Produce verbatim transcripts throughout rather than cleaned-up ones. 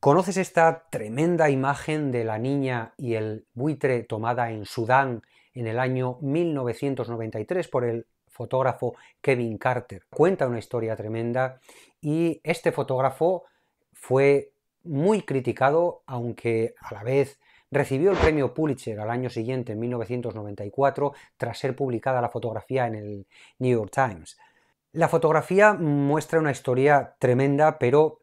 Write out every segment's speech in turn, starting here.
¿Conoces esta tremenda imagen de la niña y el buitre tomada en Sudán en el año mil novecientos noventa y tres por el fotógrafo Kevin Carter? Cuenta una historia tremenda y este fotógrafo fue muy criticado, aunque a la vez recibió el premio Pulitzer al año siguiente, en mil novecientos noventa y cuatro, tras ser publicada la fotografía en el New York Times. La fotografía muestra una historia tremenda, pero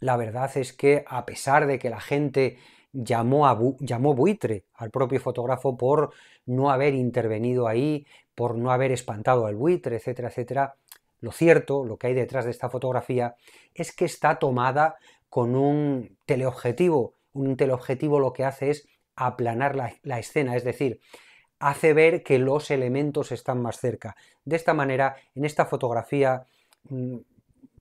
la verdad es que a pesar de que la gente llamó, a bu llamó buitre al propio fotógrafo por no haber intervenido ahí, por no haber espantado al buitre, etcétera, etcétera, lo cierto, lo que hay detrás de esta fotografía, es que está tomada con un teleobjetivo. Un teleobjetivo lo que hace es aplanar la, la escena, es decir, hace ver que los elementos están más cerca. De esta manera, en esta fotografía,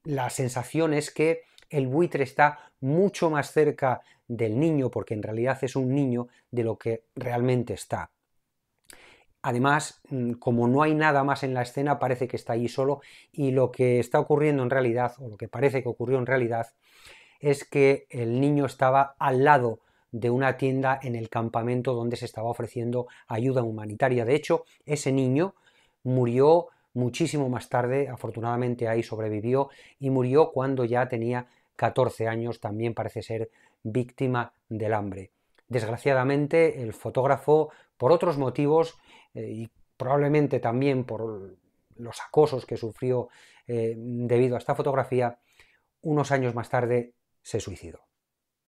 la sensación es que el buitre está mucho más cerca del niño, porque en realidad es un niño, de lo que realmente está. Además, como no hay nada más en la escena, parece que está allí solo, y lo que está ocurriendo en realidad, o lo que parece que ocurrió en realidad, es que el niño estaba al lado de una tienda en el campamento donde se estaba ofreciendo ayuda humanitaria. De hecho, ese niño murió muchísimo más tarde, afortunadamente ahí sobrevivió, y murió cuando ya tenía catorce años, también parece ser víctima del hambre. Desgraciadamente, el fotógrafo, por otros motivos, eh, y probablemente también por los acosos que sufrió eh, debido a esta fotografía, unos años más tarde se suicidó.